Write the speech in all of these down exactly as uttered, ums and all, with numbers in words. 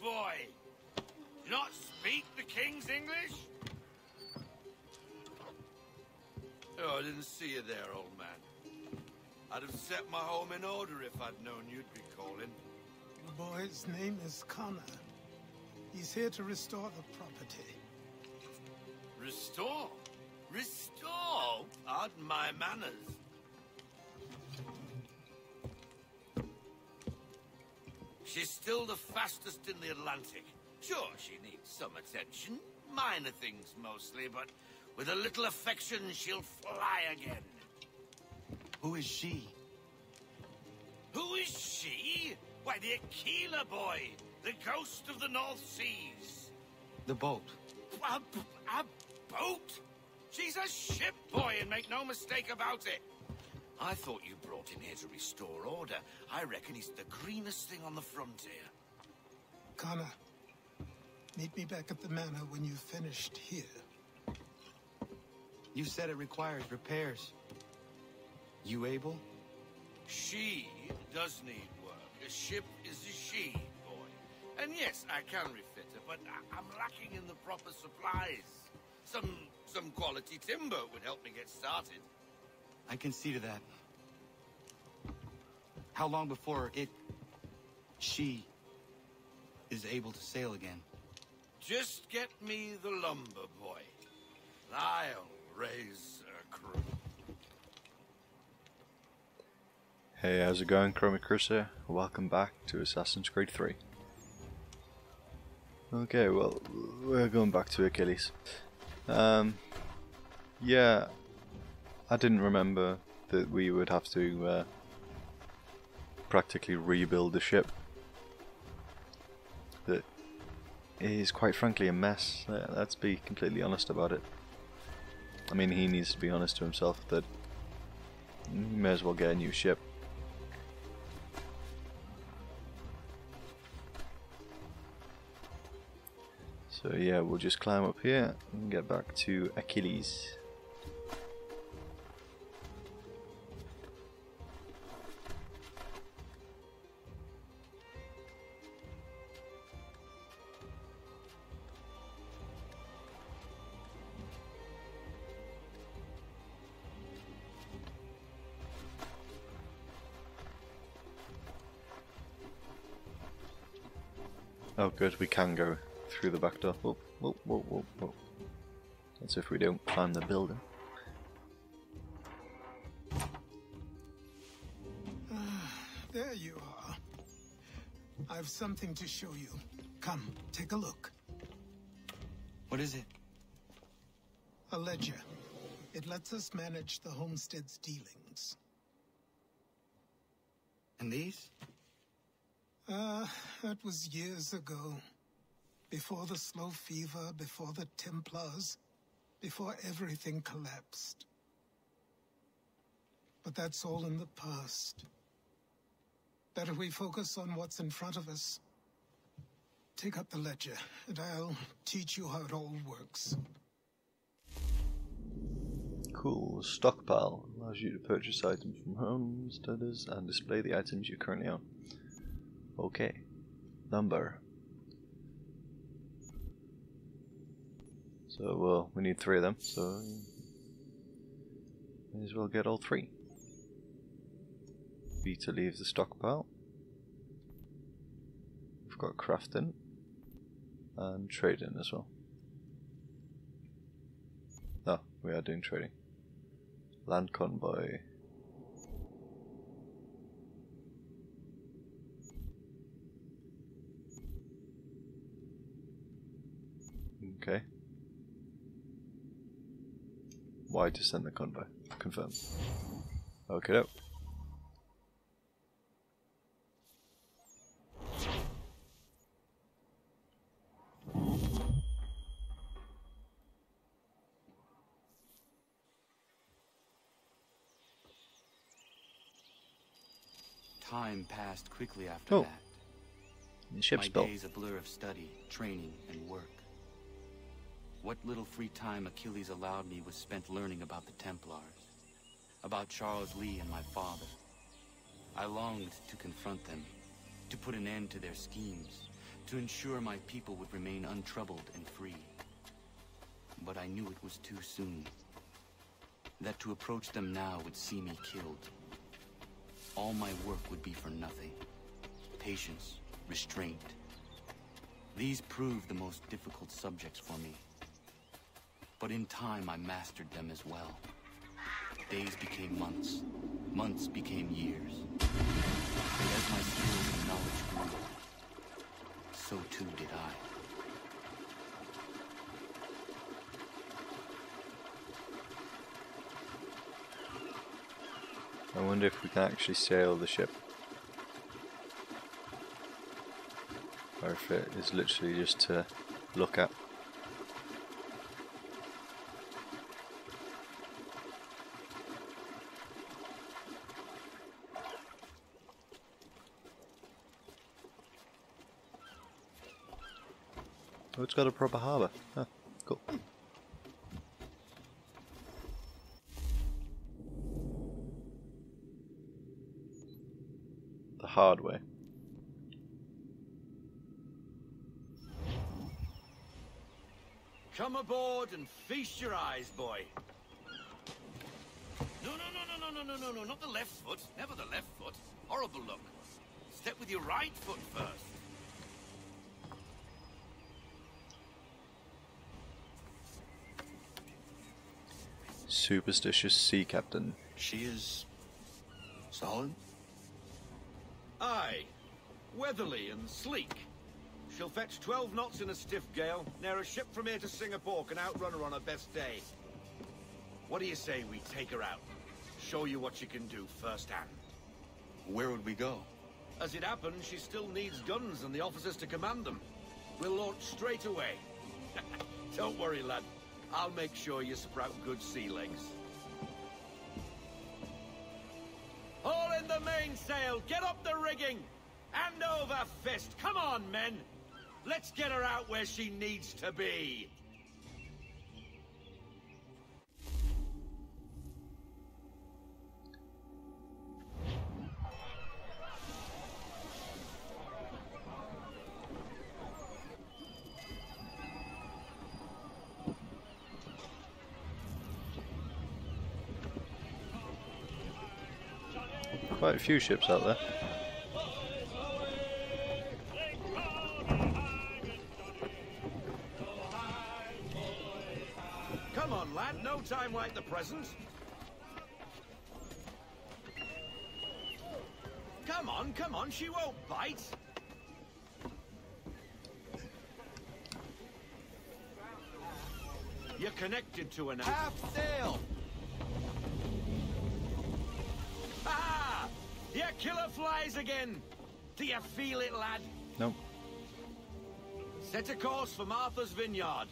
boy. Do not speak the king's English? Oh, I didn't see you there, old man. I'd have set my home in order if I'd known you'd be calling. The boy's name is Connor. He's here to restore the property. Restore? Restore? Pardon my manners. She's still the fastest in the Atlantic. Sure, she needs some attention. Minor things mostly, but with a little affection, she'll fly again. Who is she? Who is she? Why, the Aquila boy, the ghost of the North Seas. The boat. A, a boat? She's a ship boy, and make no mistake about it. I thought you brought him here to restore order. I reckon he's the greenest thing on the frontier. Connor, meet me back at the manor when you've finished here. You said it requires repairs. You able? She does need work. A ship is a she, boy. And yes, I can refit her, but I I'm lacking in the proper supplies. Some, some quality timber would help me get started. I can see to that. How long before it... she... is able to sail again? Just get me the lumber, boy. I'll raise a crew. Hey, how's it going, Chromic Chris here? Welcome back to Assassin's Creed three. Okay, well, we're going back to Achilles. Um, yeah... I didn't remember that we would have to uh, practically rebuild the ship. That is quite frankly a mess, let's be completely honest about it. I mean, he needs to be honest to himself that he may as well get a new ship. So yeah, we'll just climb up here and get back to Achilles. Oh good, we can go through the back door. Whoa, whoa, whoa, whoa, whoa. That's if we don't climb the building. Uh, there you are. I have something to show you. Come, take a look. What is it? A ledger. It lets us manage the homestead's dealings. And these? Ah, uh, that was years ago. Before the slow fever, before the Templars, before everything collapsed. But that's all in the past. Better we focus on what's in front of us. Take up the ledger, and I'll teach you how it all works. Cool. Stockpile allows you to purchase items from homesteaders and display the items you currently own. Okay, lumber. So, well, we need three of them, so may as well get all three. Beta leaves the stockpile. We've got crafting and trading as well. Oh, we are doing trading. Land convoy. Okay. Why to send the convoy? Confirm. Okay. No. Time passed quickly after oh. that. The ship's My built. days a blur of study, training, and work. What little free time Achilles allowed me was spent learning about the Templars, about Charles Lee and my father. I longed to confront them, to put an end to their schemes, to ensure my people would remain untroubled and free. But I knew it was too soon. That to approach them now would see me killed. All my work would be for nothing. Patience, restraint. These proved the most difficult subjects for me. But in time, I mastered them as well. Days became months. Months became years. And as my skills and knowledge grew, so too did I. I wonder if we can actually sail the ship. Or if it is literally just to look at. Oh, it's got a proper harbour. Huh, cool. Hard way. Come aboard and feast your eyes, boy. No, no, no, no, no, no, no, no, no, not the left foot. Never the left foot. Horrible look. Step with your right foot first. Superstitious sea captain. She is solid? Aye, weatherly and sleek. She'll fetch twelve knots in a stiff gale. Ne'er a ship from here to Singapore can outrun her on her best day. What do you say we take her out? Show you what she can do firsthand. Where would we go? As it happens, she still needs guns and the officers to command them. We'll launch straight away. Don't worry, lad. I'll make sure you sprout good sea legs. The mainsail, get up the rigging, hand over fist. Come on, men, let's get her out where she needs to be. Quite a few ships out there. Come on, lad, no time like the present. Come on, come on, she won't bite. You're connected to an half sail. The Aquila flies again! Do you feel it, lad? Nope. Set a course for Martha's Vineyard.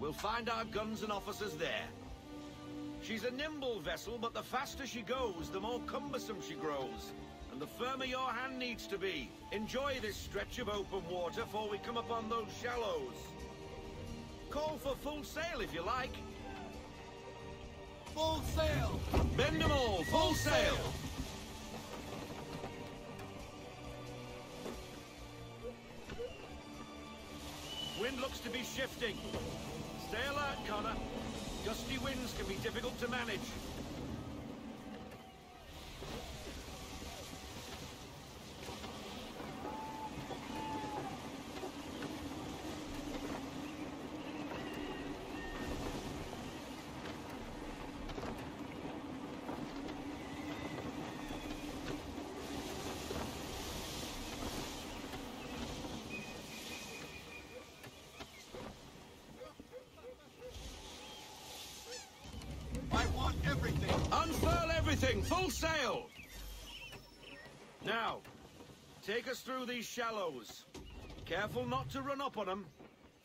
We'll find our guns and officers there. She's a nimble vessel, but the faster she goes, the more cumbersome she grows. And the firmer your hand needs to be. Enjoy this stretch of open water before we come upon those shallows. Call for full sail if you like. Full sail! Bend them all, full sail! Wind looks to be shifting. Stay alert, Connor. Gusty winds can be difficult to manage. Unfurl everything! Full sail! Now, take us through these shallows. Careful not to run up on them.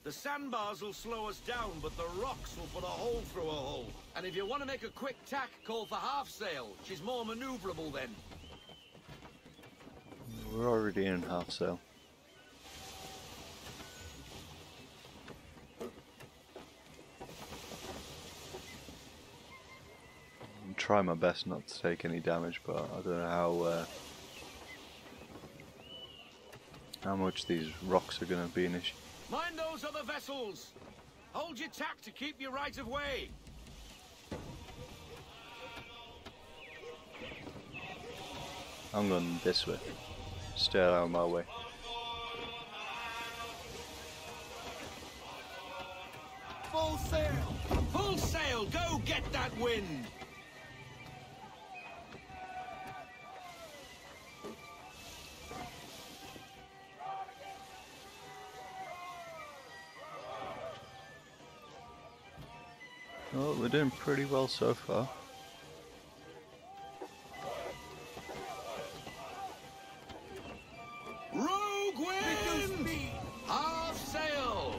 The sandbars will slow us down, but the rocks will put a hole through a hole. And if you want to make a quick tack, call for half sail. She's more maneuverable then. We're already in half sail. Try my best not to take any damage, but I don't know how uh, how much these rocks are going to be an issue. Mind those other vessels! Hold your tack to keep your right of way! I'm going this way. Stay out of my way. Full sail! Full sail! Go get that wind! Well, we're doing pretty well so far. Rogue wind! Half sail!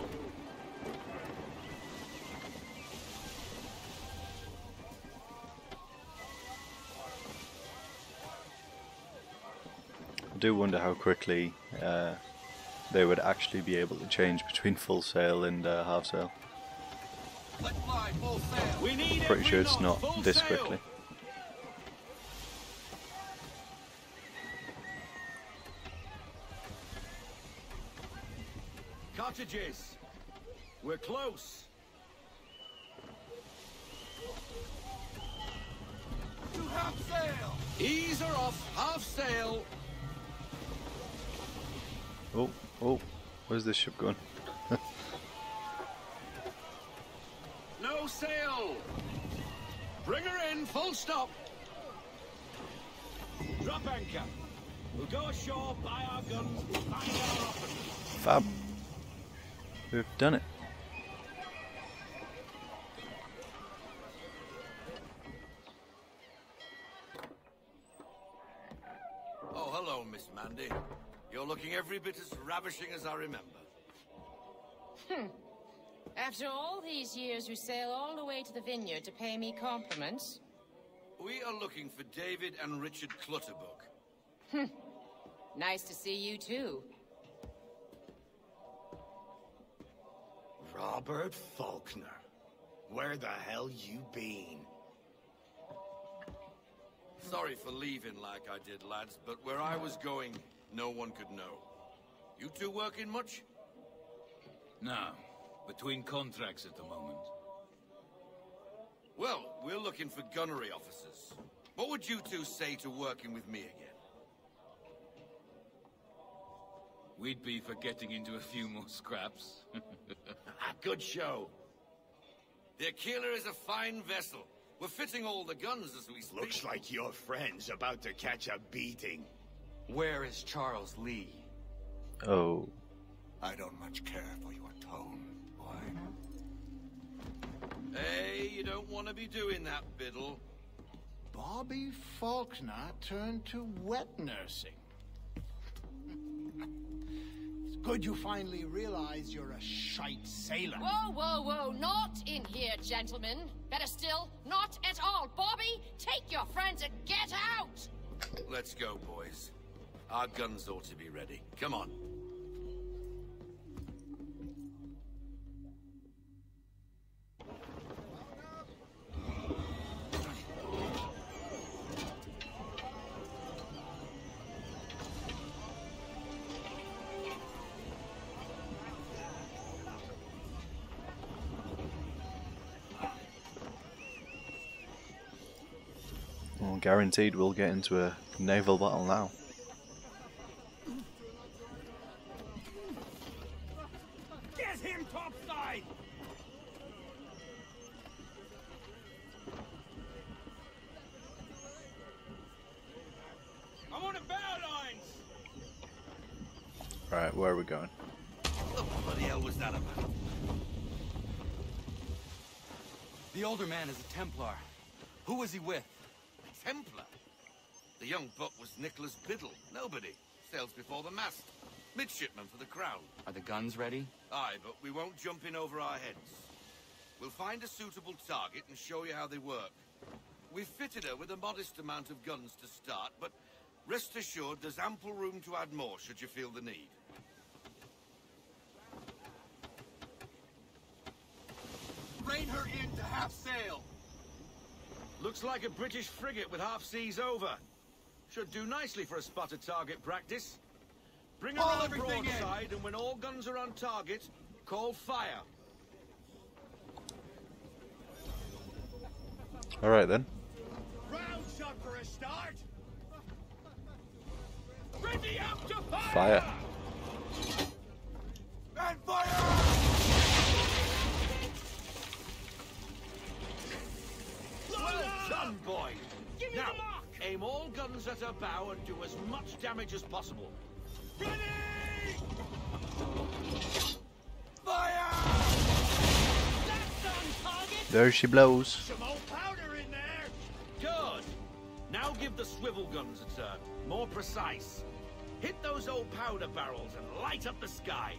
I do wonder how quickly uh, they would actually be able to change between full sail and uh, half sail. Pretty sure it's not this quickly. Cartridges, we're close. To half sail. Ease her off, half sail. Oh, oh, where's this ship going? No sail. Bring her in, full stop. Drop anchor. We'll go ashore, buy our guns, find our offers. Fab. We've done it. Oh, hello, Miss Mandy. You're looking every bit as ravishing as I remember. Hmm. After all these years, you sail all the way to the vineyard to pay me compliments. We are looking for David and Richard Clutterbuck. Hm. Nice to see you too. Robert Faulkner. Where the hell you been? Sorry for leaving like I did, lads, but where I was going, no one could know. You two working much? No. Between contracts at the moment. Well, we're looking for gunnery officers. What would you two say to working with me again? We'd be for getting into a few more scraps. Good show. The Aquila is a fine vessel. We're fitting all the guns as we speak. Looks like your friend's about to catch a beating. Where is Charles Lee? Oh. I don't much care for your tone. Hey, you don't want to be doing that, Piddle. Bobby Faulkner turned to wet nursing. It's good you finally realize you're a shite sailor. Whoa, whoa, whoa. Not in here, gentlemen. Better still, not at all. Bobby, take your friends and get out! Let's go, boys. Our guns ought to be ready. Come on. Guaranteed we'll get into a naval battle now. Get him topside! I want a bow lines! Right, where are we going? What the bloody hell was that about? The older man is a Templar. Who was he with? Templar? The young buck was Nicholas Piddle. Nobody. Sails before the mast. Midshipman for the Crown. Are the guns ready? Aye, but we won't jump in over our heads. We'll find a suitable target and show you how they work. We've fitted her with a modest amount of guns to start, but rest assured there's ample room to add more should you feel the need. Rein her in to half sail. Looks like a British frigate with half seas over. Should do nicely for a spotter target practice. Bring all everything broadside, in. And when all guns are on target, call fire. All right then. Round shot for a start. Ready up to fire. Fire. And fire! Well done, boy. Give me now, the mark. Aim all guns at her bow and do as much damage as possible. Ready! Fire! That's on target. There she blows. Some old powder in there. Good. Now give the swivel guns a turn. More precise. Hit those old powder barrels and light up the sky.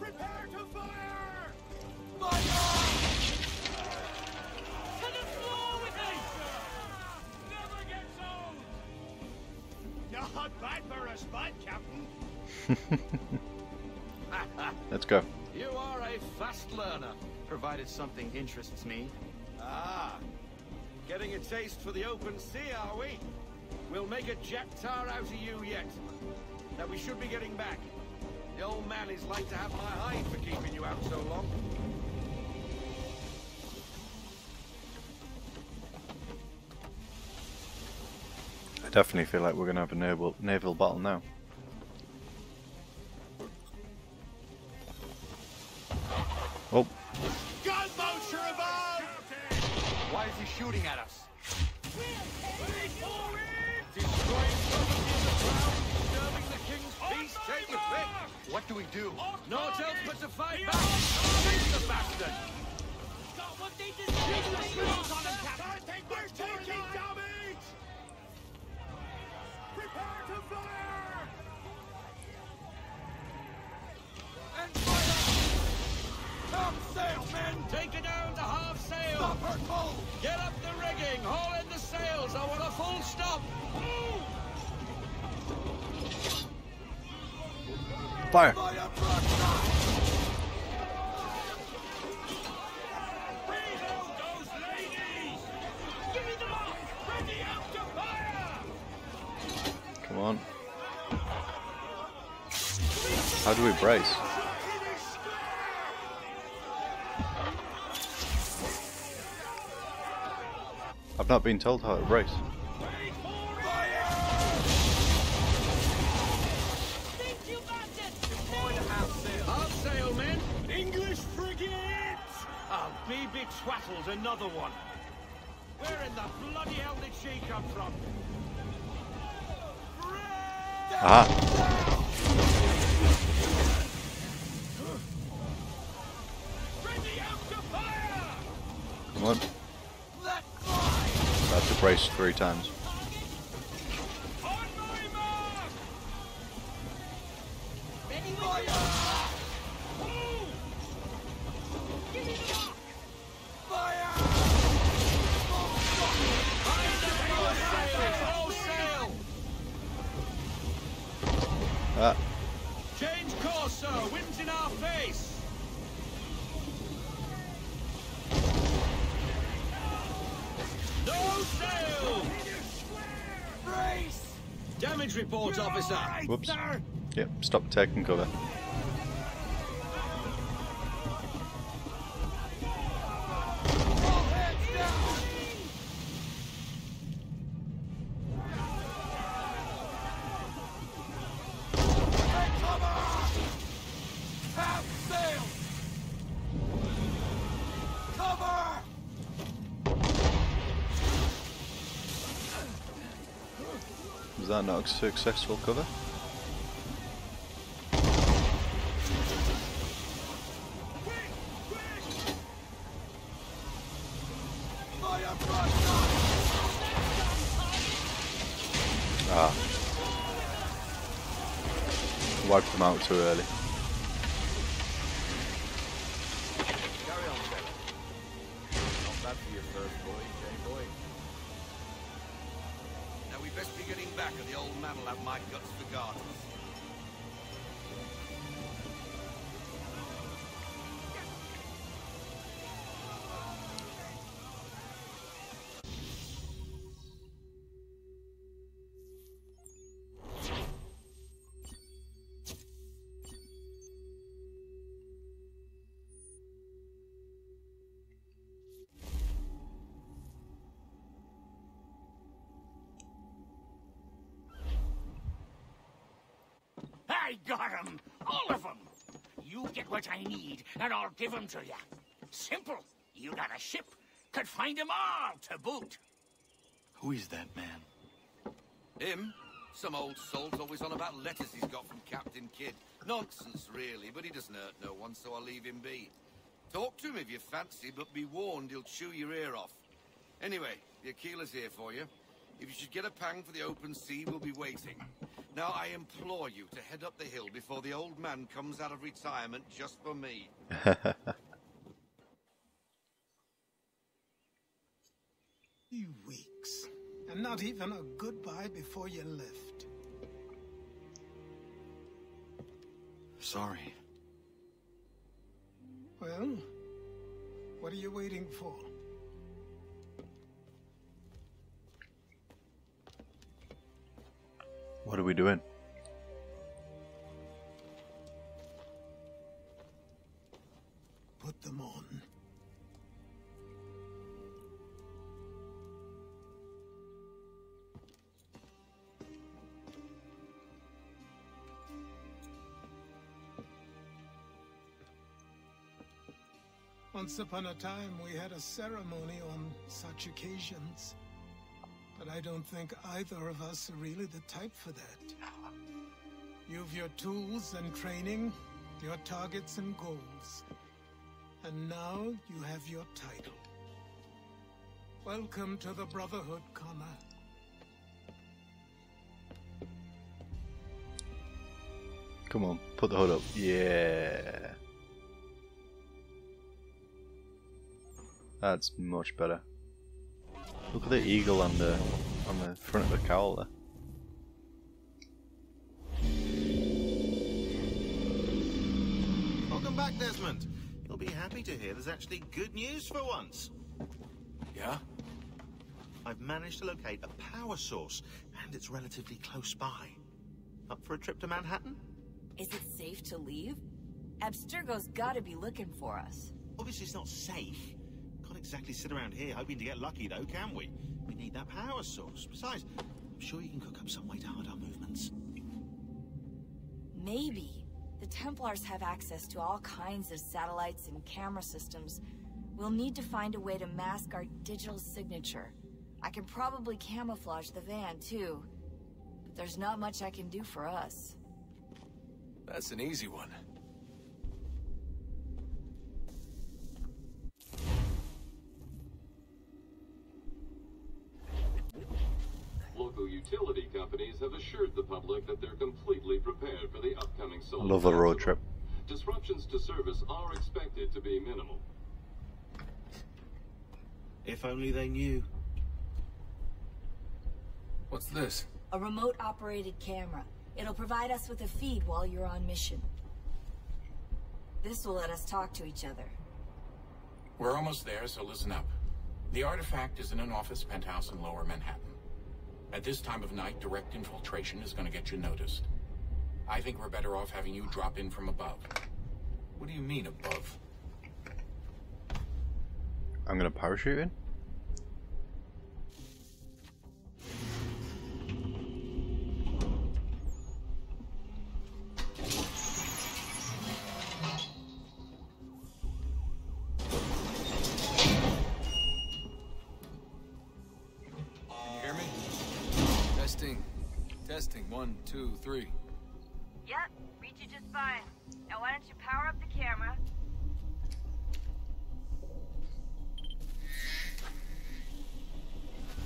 Prepare to fire! Fire! To the floor with it! Never gets old! Not bad for a spot, Captain. Let's go. You are a fast learner, provided something interests me. Ah. Getting a taste for the open sea, are we? We'll make a jack tar out of you yet. Now we should be getting back. The old man is like to have my hide for keeping you out so long. I definitely feel like we're going to have a naval, naval battle now. Oh. Gunboats are above! Why is he shooting at us? We'll take forward! Destroying property in the ground, disturbing the king's peace, take your pick! What do we do? Naught else but to fight back! Shoot the bastard! Got what they deserve! Get the shields on him, Captain! We're taking damage! Prepare to fire! And fire! Top sail, men! Take her down to half sail! Stop her full! Get up the rigging! Haul in the sails! I want a full stop! Move! Fire! Come on. How do we brace? I've not been told how to brace. B B twattles another one. Where in the bloody hell did she come from? Ah. Ready out to fire! Come on. That's a brace three times. On my mark! Ready with fire! Give me the mark! Fire! All sail! Ah. Change course, sir. Wind's in our face. No sail! Brace! Damage report, you're officer. Right, whoops. Sir. Yep. Stop taking cover. Is that not a successful cover? Ah. Wiped them out too early. I got 'em! All of 'em! You get what I need, and I'll give 'em to ya. Simple. You got a ship. Could find 'em all, to boot. Who is that man? Him? Some old salt's always on about letters he's got from Captain Kidd. Nonsense, really, but he doesn't hurt no one, so I'll leave him be. Talk to him if you fancy, but be warned he'll chew your ear off. Anyway, the Aquila's here for you. If you should get a pang for the open sea, we'll be waiting. Now I implore you to head up the hill before the old man comes out of retirement just for me. You weeks, and not even a goodbye before you left. Sorry. Well, what are you waiting for? What are we doing? Put them on. Once upon a time, we had a ceremony on such occasions. But I don't think either of us are really the type for that. You've your tools and training, your targets and goals. And now you have your title. Welcome to the Brotherhood, Connor. Come on, put the hood up. Yeah. That's much better. Look at the eagle on the on the front of the cowl there. Welcome back, Desmond. You'll be happy to hear there's actually good news for once. Yeah? I've managed to locate a power source, and it's relatively close by. Up for a trip to Manhattan? Is it safe to leave? Abstergo's gotta be looking for us. Obviously it's not safe. Can't exactly sit around here hoping to get lucky, though, can we? We need that power source. Besides, I'm sure you can cook up some way to hide our movements. Maybe. The Templars have access to all kinds of satellites and camera systems. We'll need to find a way to mask our digital signature. I can probably camouflage the van, too. But there's not much I can do for us. That's an easy one. Utility companies have assured the public that they're completely prepared for the upcoming solar I love a road trip. Disruptions to service are expected to be minimal. If only they knew. What's this? A remote operated camera. It'll provide us with a feed while you're on mission. This will let us talk to each other. We're almost there, so listen up. The artifact is in an office penthouse in Lower Manhattan. At this time of night, direct infiltration is going to get you noticed. I think we're better off having you drop in from above. What do you mean, above? I'm going to parachute in? One, two, three. Yep, reach you just fine. Now why don't you power up the camera?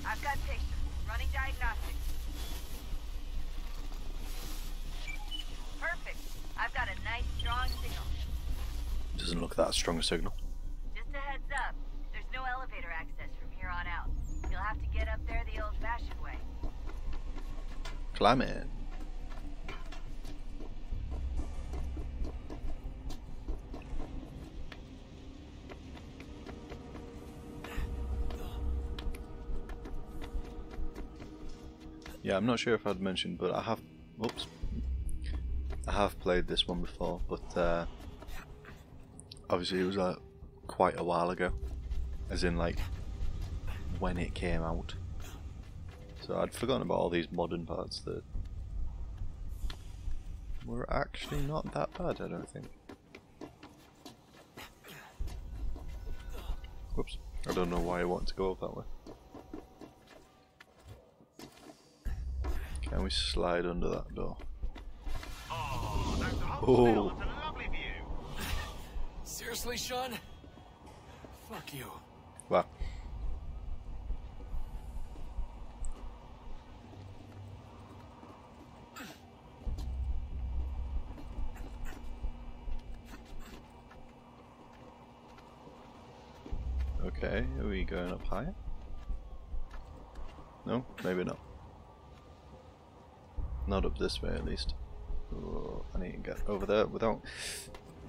I've got pictures. Running diagnostics. Perfect. I've got a nice strong signal. Doesn't look that strong a signal. Just a heads up. There's no elevator access from here on out. You'll have to get up there the old-fashioned way. Climb in. Yeah, I'm not sure if I'd mentioned, but I have. Oops, I have played this one before, but uh, obviously it was like quite a while ago, as in like when it came out. So I'd forgotten about all these modern parts that were actually not that bad, I don't think. Whoops. I don't know why I want to go up that way. Can we slide under that door? Oh, there's the whole field and a lovely view. Seriously, Sean? Fuck you. Wow. Okay, are we going up higher? No, maybe not. Not up this way, at least. Oh, I need to get over there without,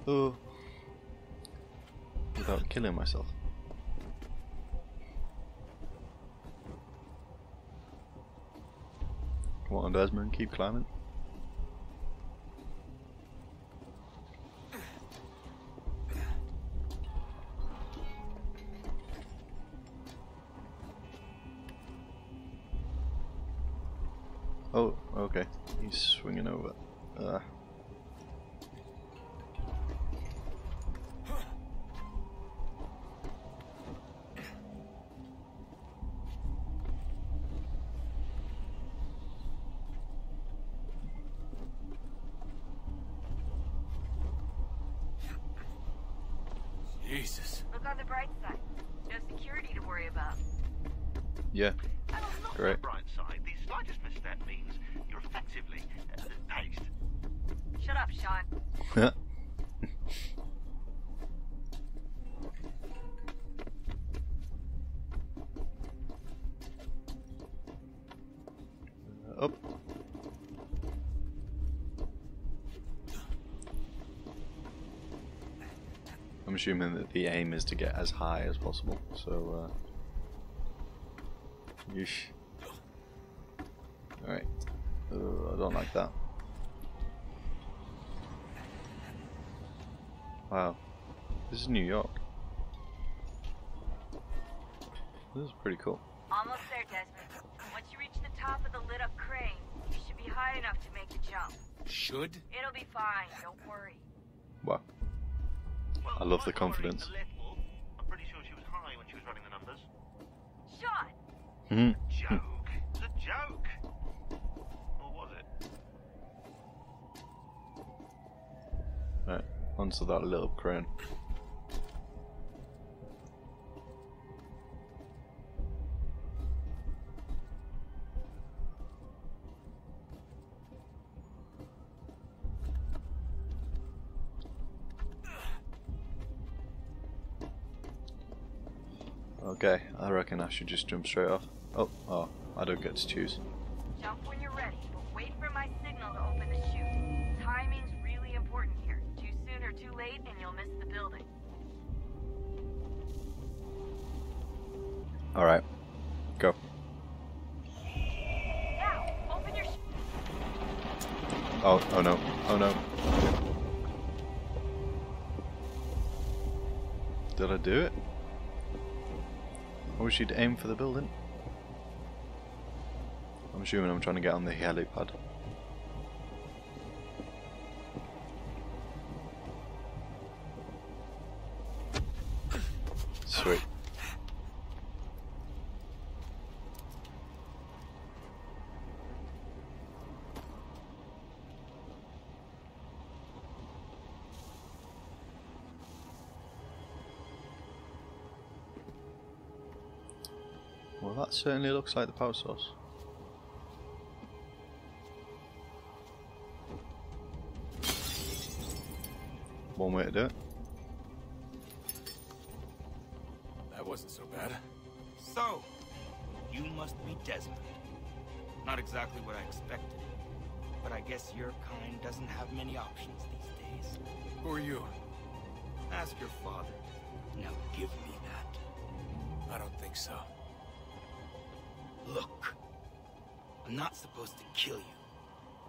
oh, without killing myself. Come on, Desmond, keep climbing. Oh, okay. He's swinging over. Uh. Jesus. Look on the bright side. No security to worry about. Yeah. Great. Shut up, Sean. Up. I'm assuming that the aim is to get as high as possible, so uh yeesh. Alright. Uh, I don't like that. Wow, this is New York. This is pretty cool. Almost there, Desmond. Once you reach the top of the lit up crane, you should be high enough to make the jump. Should? It'll be fine, don't worry. Wow. Well, I love the confidence. I'm pretty sure she was high when she was running the numbers. Sean! Mm-hmm. Joke. It's a joke. Or was it? Right. Onto that little crane. Okay, I reckon I should just jump straight off. Oh, oh, I don't get to choose. Jump when you're ready, but wait for my signal to open the chute. Timing's really important here. Or too late and you'll miss the building. All right, go. Now, open your. Oh! Oh no! Oh no! Did I do it? I wish you'd aim for the building. I'm assuming I'm trying to get on the helipad. Sweet. Well, that certainly looks like the power source. One way to do it. Wasn't so bad. So, you must be Desmond. Not exactly what I expected, but I guess your kind doesn't have many options these days. Who are you? Ask your father. Now give me that. I don't think so. Look, I'm not supposed to kill you,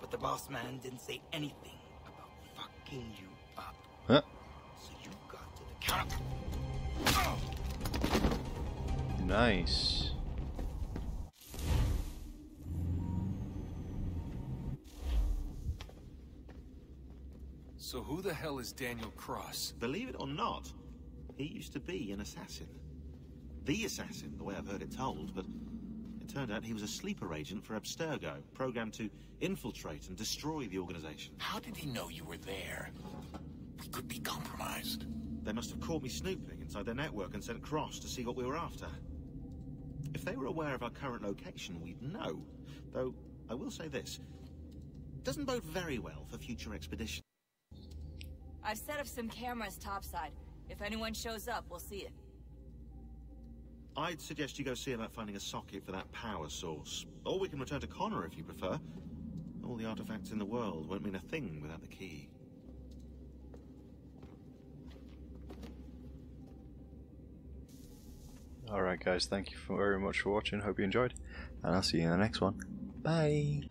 but the boss man didn't say anything about fucking you up. Huh? So you got to the counter. Oh! Nice. So who the hell is Daniel Cross? Believe it or not, he used to be an assassin. The assassin, the way I've heard it told, but it turned out he was a sleeper agent for Abstergo, programmed to infiltrate and destroy the organization. How did he know you were there? We could be compromised. They must have caught me snooping inside their network and sent Cross to see what we were after. If they were aware of our current location, we'd know. Though, I will say this. It doesn't bode very well for future expeditions. I've set up some cameras topside. If anyone shows up, we'll see it. I'd suggest you go see about finding a socket for that power source. Or we can return to Connor if you prefer. All the artifacts in the world won't mean a thing without the key. Alright guys, thank you very much for watching, hope you enjoyed, and I'll see you in the next one. Bye!